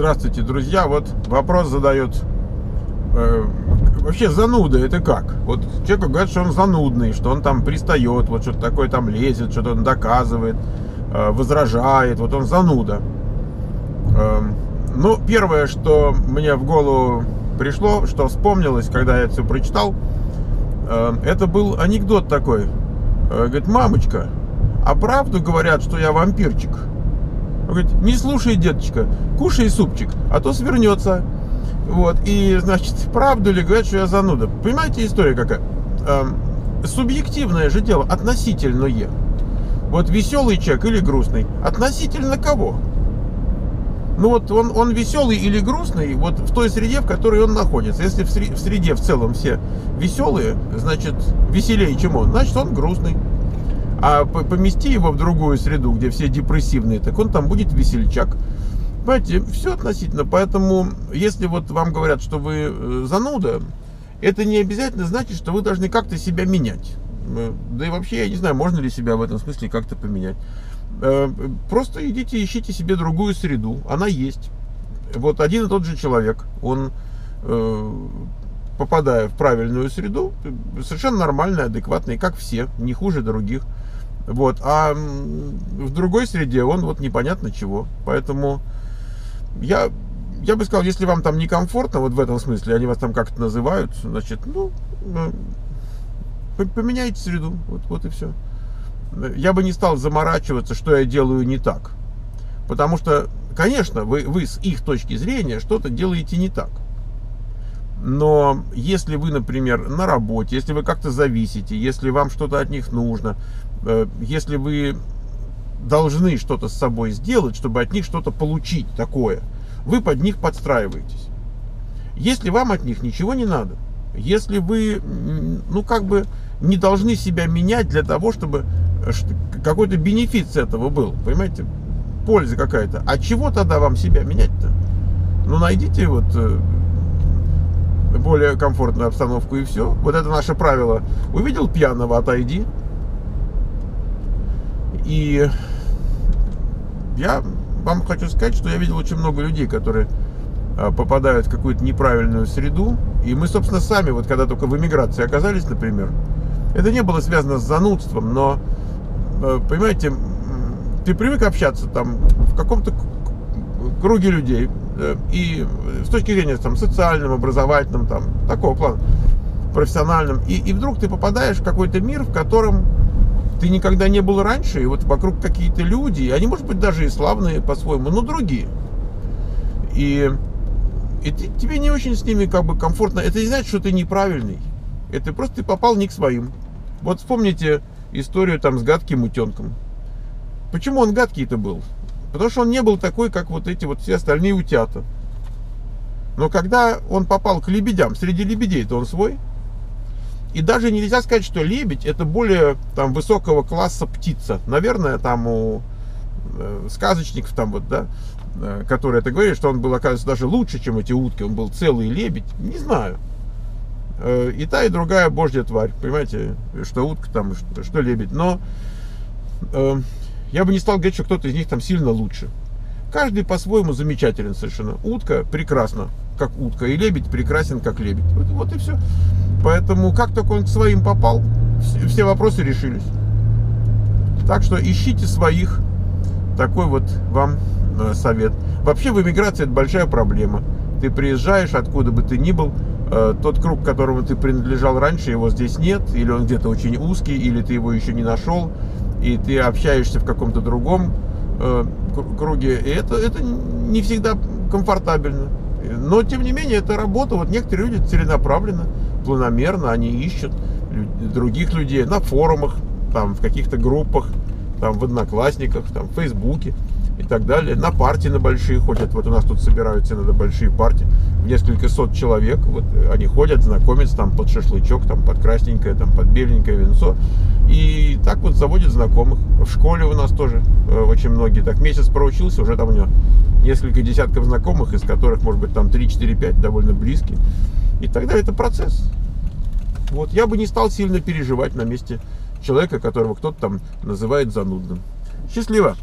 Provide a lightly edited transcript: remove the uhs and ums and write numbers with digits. Здравствуйте, друзья. Вот вопрос задает. Вообще зануда это как? Вот человеку говорят, что он занудный, что он там пристает, вот что-то такое там лезет, что-то он доказывает, возражает, вот он зануда. Ну, первое, что мне в голову пришло, что вспомнилось, когда я это все прочитал, это был анекдот такой. Говорит, мамочка, а правду говорят, что я вампирчик? Он говорит, не слушай, деточка, кушай супчик, а то свернется. Вот, и, значит, правду ли говорят, что я зануда? Понимаете, история какая? Субъективное же дело, относительное. Вот веселый человек или грустный, относительно кого? Ну вот он веселый или грустный вот в той среде, в которой он находится. Если в среде в целом все веселые, значит, веселее, чем он, значит, он грустный. А помести его в другую среду, где все депрессивные, так он там будет весельчак. Понимаете, все относительно. Поэтому, если вот вам говорят, что вы зануда, это не обязательно значит, что вы должны как-то себя менять. Да и вообще, я не знаю, можно ли себя в этом смысле как-то поменять. Просто идите, ищите себе другую среду. Она есть. Вот один и тот же человек, он, попадая в правильную среду, совершенно нормальный, адекватный, как все, не хуже других. Вот. А в другой среде он вот непонятно чего. Поэтому я бы сказал, если вам там некомфортно, вот в этом смысле, они вас там как-то называют, значит, ну, поменяйте среду. Вот и все. Я бы не стал заморачиваться, что я делаю не так. Потому что, конечно, вы с их точки зрения что-то делаете не так. Но если вы, например, на работе, если вы как-то зависите, если вам что-то от них нужно, если вы должны что-то с собой сделать, чтобы от них что-то получить такое, вы под них подстраиваетесь. Если вам от них ничего не надо, если вы, ну, как бы не должны себя менять для того, чтобы какой-то бенефит с этого был, понимаете, польза какая-то. А чего тогда вам себя менять-то? Ну, найдите вот более комфортную обстановку и все. Вот это наше правило. Увидел пьяного, отойди. И я вам хочу сказать, что я видел очень много людей, которые попадают в какую-то неправильную среду. И мы, собственно, сами, вот когда только в эмиграции оказались, например, это не было связано с занудством, но, понимаете, ты привык общаться там в каком-то круге людей. И с точки зрения там социальным, образовательным, там, такого плана, профессиональным. И вдруг ты попадаешь в какой-то мир, в котором ты никогда не был раньше, и вот вокруг какие-то люди, и они, может быть, даже и славные по-своему, но другие. И тебе не очень с ними как бы комфортно. Это не значит, что ты неправильный. Это просто ты попал не к своим. Вот вспомните историю там с гадким утенком. Почему он гадкий-то был? Потому что он не был такой, как вот эти вот все остальные утята. Но когда он попал к лебедям, среди лебедей-то он свой. И даже нельзя сказать, что лебедь это более там высокого класса птица. Наверное, там у сказочников там вот, да, которые это говорили, что он был, оказывается, даже лучше, чем эти утки. Он был целый лебедь. Не знаю. И та, и другая божья тварь. Понимаете, что утка там, что лебедь. Но я бы не стал говорить, что кто-то из них там сильно лучше. Каждый по-своему замечателен совершенно. Утка прекрасна, как утка, и лебедь прекрасен, как лебедь. Вот и все. Поэтому, как только он к своим попал, все вопросы решились. Так что ищите своих. Такой вот вам совет. Вообще в эмиграции это большая проблема. Ты приезжаешь, откуда бы ты ни был, тот круг, к которому ты принадлежал раньше, его здесь нет, или он где-то очень узкий, или ты его еще не нашел, и ты общаешься в каком-то другом круге. И это не всегда комфортабельно. Но, тем не менее, это работа. Вот некоторые люди целенаправленно, планомерно, они ищут других людей на форумах, там, в каких-то группах, там, в Одноклассниках, там, в Фейсбуке и так далее. На партии на большие ходят. Вот у нас тут собираются иногда большие партии. В несколько сот человек. Вот они ходят, знакомятся там под шашлычок, там, под красненькое, там, под беленькое венцо. И так вот заводят знакомых. В школе у нас тоже очень многие. Так месяц проучился, уже там у него несколько десятков знакомых, из которых, может быть, там 3-4-5 довольно близкие. И так далее. Это процесс. Вот. Я бы не стал сильно переживать на месте человека, которого кто-то там называет занудным. Счастливо!